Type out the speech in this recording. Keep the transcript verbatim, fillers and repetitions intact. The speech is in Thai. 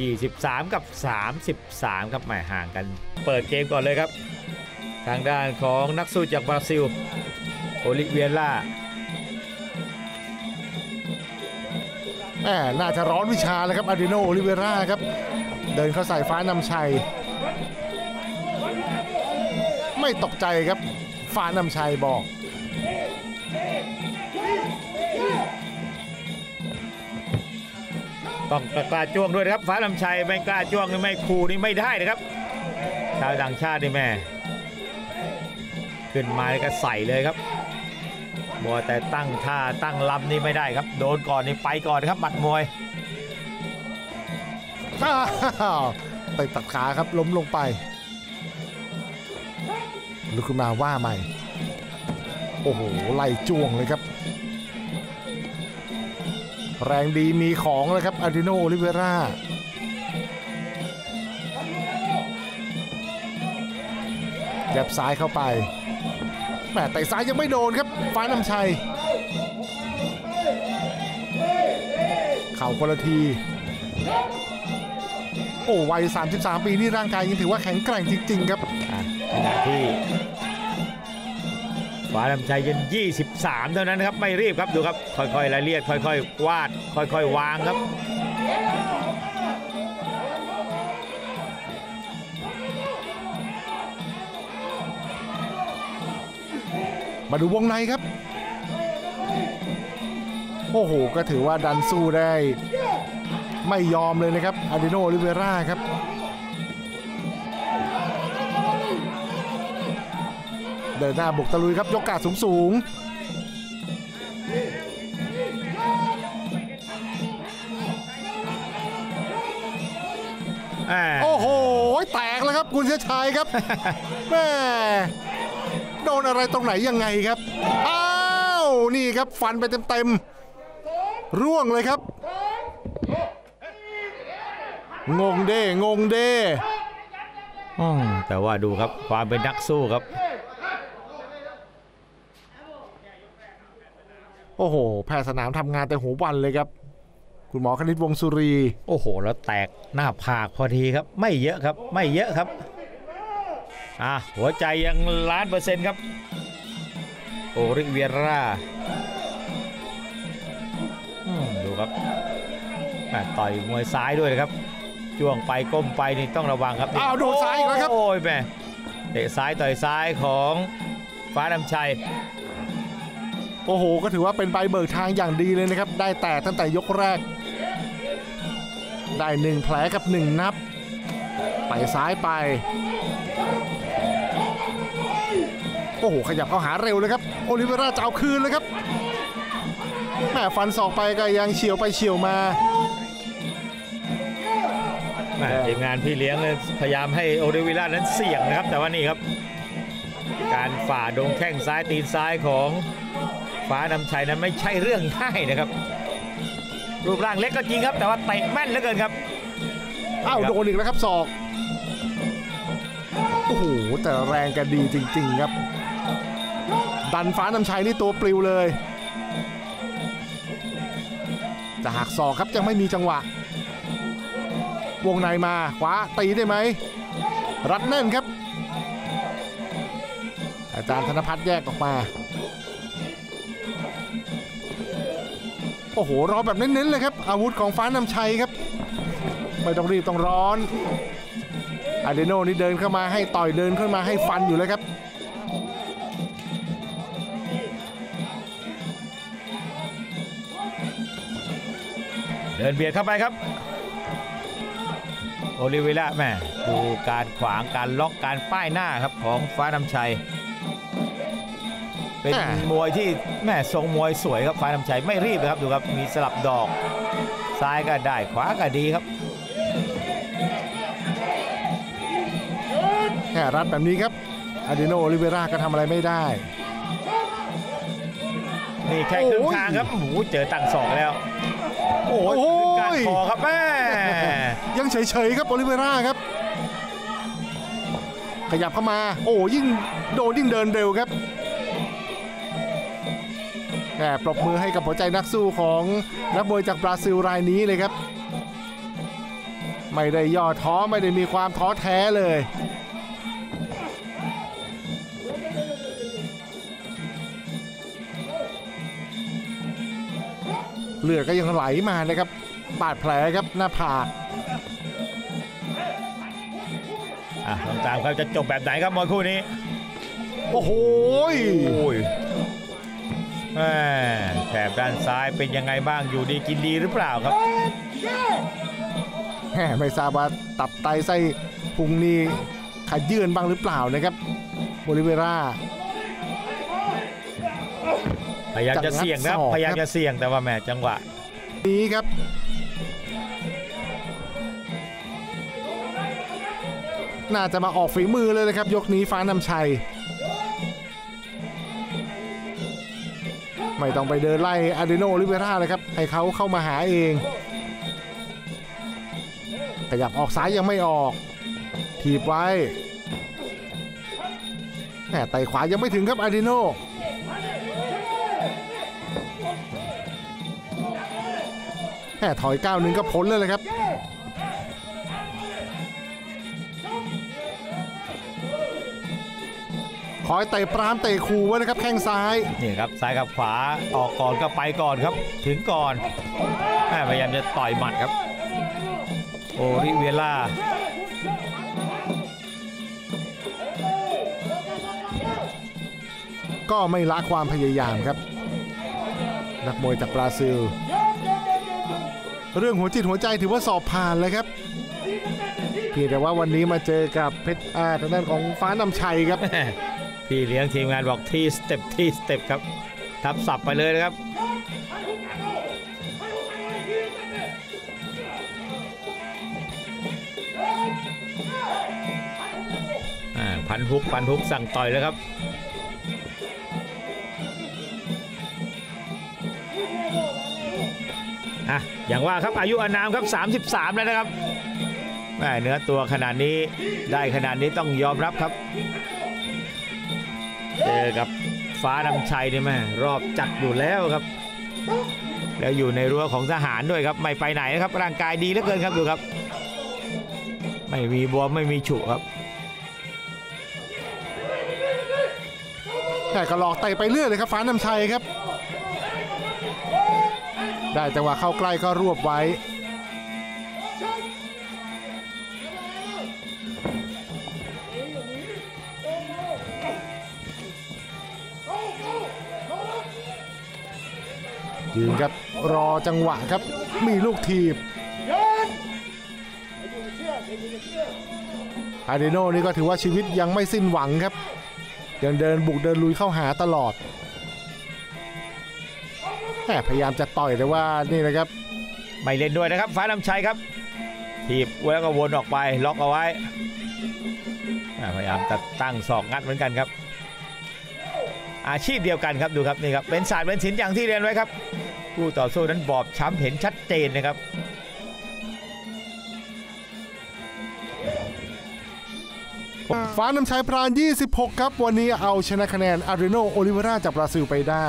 ยี่สิบสามกับสามสิบสามครับหมายห่างกันเปิดเกมก่อนเลยครับทางด้านของนักสู้จากบราซิลโอลิเวียร่าน่าจะร้อนวิชาเลยครับอาร์ดิโนโอลิเวียร่าครับเดินเข้าใส่ฟ้านำชัยไม่ตกใจครับฟ้านำชัยบอกต้องกล้าจ้วงด้วยครับฟ้านำชัยไม่กล้าจ้วงไม่คูนี่ไม่ได้นะครับชาวต่างชาตินี่แม่ขึ้นมาก็ใส่เลยครับมัวแต่ตั้งท่าตั้งลำนี่ไม่ได้ครับโดนก่อนนี่ไปก่อนครับบัดมวยไปตัดขาครับล้มลงไปลุกขึ้นมาว่าใหม่โอ้โหไล่จ้วงเลยครับแรงดีมีของเลยครับอาร์ดิโนโอลิเวียร่าแยบซ้ายเข้าไปแม่แต่ซ้ายยังไม่โดนครับฟ้านำชัยเข่าคนละทีโอ้วัยสามสิบสามปีนี่ร่างกายยังถือว่าแข็งแกร่งจริงๆครับขณะที่ฟ้านำชัยยืนยี่สิบสามเท่านั้นครับไม่รีบครับดูครับค่อยๆละเลียดค่อยๆวาดค่อยๆวางครับมาดูวงในครับโอ้โหก็ถือว่าดันสู้ได้ไม่ยอมเลยนะครับอาร์ดิโนโอลิเวียร่าครับเดินหน้าบุกตะลุยครับยกกาดสูงสูงโอ้โหแตกแล้วครับคุณเชื้อชัยครับแม่โดนอะไรตรงไหนยังไงครับอ้าวนี่ครับฟันไปเต็มๆร่วงเลยครับงงเด้งงเด้แต่ว่าดูครับความเป็นนักสู้ครับโอ้โหแพทย์สนามทำงานแต่หัววันเลยครับคุณหมอคณิตวงศ์สุรีโอ้โหแล้วแตกหน้าผากพอดีครับไม่เยอะครับไม่เยอะครับอ่ะหัวใจยังล้านเปอร์เซ็นต์ครับโอลิเวียร่าดูครับต่อยมวยซ้ายด้วยนะครับจ้วงไปก้มไปนี่ต้องระวังครับอ้าวโดนซ้ายอีกแล้วครับโอ้ยแม่เตะซ้ายต่อยซ้ายของฟ้านำชัยโอ้โหก็ถือว่าเป็นใบเบิกทางอย่างดีเลยนะครับได้แตกตั้งแต่ยกแรกได้หนึ่งแผลกับหนึ่งนับไปซ้ายไปโอ้โหขยับเข้าหาเร็วเลยครับโอลิเวียร่าจะเอาคืนเลยครับแม่ฟันศอกไปก็ยังเฉียวไปเฉียวมาทีมงานพี่เลี้ยงพยายามให้โอลิเวียร่านั้นเสี่ยงนะครับแต่ว่านี่ครับการฝ่าดงแข้งซ้ายตีนซ้ายของฟ้านำชัยนั้นไม่ใช่เรื่องง่ายนะครับรูปร่างเล็กก็จริงครับแต่ว่าเตะแม่นเหลือเกินครับอ้าวโดนอีกแล้วครับศอกโอ้โหแต่แรงกันดีจริงๆครับดันฟ้านำชัยนี่ตัวปลิวเลยจะหักศอกครับยังไม่มีจังหวะวงในมาขวาตีได้ไหมรัดแน่นครับอาจารย์ธนพัฒน์แยกออกมาโอ้โหรอแบบเน้นๆเลยครับอาวุธของฟ้านำชัยครับไม่ต้องรีบต้องร้อนอาร์ดิโนนี่เดินเข้ามาให้ต่อยเดินขึ้นมาให้ฟันอยู่เลยครับเดินเบียดเข้าไปครับโอลิเวียร่าแม่ดูการขวางการล็อกการป้ายหน้าครับของฟ้านำชัยเป็นมวยที่แม่ทรงมวยสวยครับฟ้านำชัยไม่รีบครับดูครับมีสลับดอกซ้ายก็ได้ขวาก็ดีครับแค่รัดแบบนี้ครับอาร์ดิโนโอลิเวียร่าก็ทำอะไรไม่ได้นี่แค่ครึ่งทางครับโอ้โหเจอตั้งสองแล้วโอ้โหการคอครับแม่ยังเฉยๆครับโอลิเวียร่าครับขยับเข้ามาโอ้ยิ่งโดนยิ่งเดินเร็วครับแต่ปรบมือให้กับหัวใจนักสู้ของนักมวยจากบราซิลรายนี้เลยครับ ไม่ได้ย่อท้อไม่ได้มีความท้อแท้เลยเลือดก็ยังไหลมานะครับบาดแผลครับหน้าผากอ่ะลองตามครับจะจบแบบไหนครับมวยคู่นี้โอ้โหแถบด้านซ้ายเป็นยังไงบ้างอยู่ดีกินดีหรือเปล่าครับแหมไม่ทราบว่าตับไตไส้พุงนี้ขัดยื่นบ้างหรือเปล่านะครับโอลิเวร่าพยายามจะเสี่ยงนะพยายามจะเสี่ยงแต่ว่าแหมจังหวะนี้ครับน่าจะมาออกฝีมือเลยนะครับยกนี้ฟ้านำชัยไม่ต้องไปเดินไล่อาร์เดโนโอลิเวร่าเลยครับให้เขาเข้ามาหาเองขยับออกซ้ายยังไม่ออกถีบไว้แหมไต่ขวายังไม่ถึงครับอาร์เดโนแหมถอยก้าวหนึ่งก็พ้นเลยเลยครับคอยเตะปรามเตะขู่ไว้นะครับแข้งซ้ายนี่ครับซ้ายกับขวาออกก่อนก็ไปก่อนครับถึงก่อนพยายามจะต่อยหมัดครับโอลิเวร่าก็ไม่ละความพยายามครับนักมวยจากบราซิลเรื่องหัวจิตหัวใจถือว่าสอบผ่านเลยครับเพียงแต่ว่าวันนี้มาเจอกับเพชรอาทางด้านของฟ้านำชัยครับพี่เลี้ยงทีมงานบอกที่สเต็ปที่สเต็ปครับทับศัพท์ไปเลยนะครับพันฮุกพันฮุกสั่งต่อยแล้วครับอ่ะอย่างว่าครับอายุอานามครับสามสิบสามแล้วนะครับแม่เนื้อตัวขนาดนี้ได้ขนาดนี้ต้องยอมรับครับเจอกับฟ้านำชัยนี่แม่รอบจัดอยู่แล้วครับแล้วอยู่ในรั้วของทหารด้วยครับไม่ไปไหนนะครับร่างกายดีเหลือเกินครับดูครับไม่มีบวมไม่มีฉุครับแต่ก็หลอกไต่ไปเรื่อยเลยครับฟ้านำชัยครับได้จังหวะเข้าใกล้ก็รวบไว้ยืนครับรอจังหวะครับมีลูกทีบอาร์เดโน่นี่ก็ถือว่าชีวิตยังไม่สิ้นหวังครับยังเดินบุกเดินลุยเข้าหาตลอดแต่พยายามจะต่อยแต่ว่านี่นะครับไม่เล่นด้วยนะครับฟ้านำชัยครับทีบแล้วก็วนออกไปล็อกเอาไว้พยายามจะตั้งศอกงัดเหมือนกันครับอาชีพเดียวกันครับดูครับนี่ครับเป็นศาสตร์เป็นศิลป์อย่างที่เรียนไว้ครับผู้ต่อสู้นั้นบอบช้ำเห็นชัดเจนนะครับฟ้านำชัยพรานยี่สิบหกครับวันนี้เอาชนะคะแนนอาร์เดโนโอลิเวร่าจากบราซิลไปได้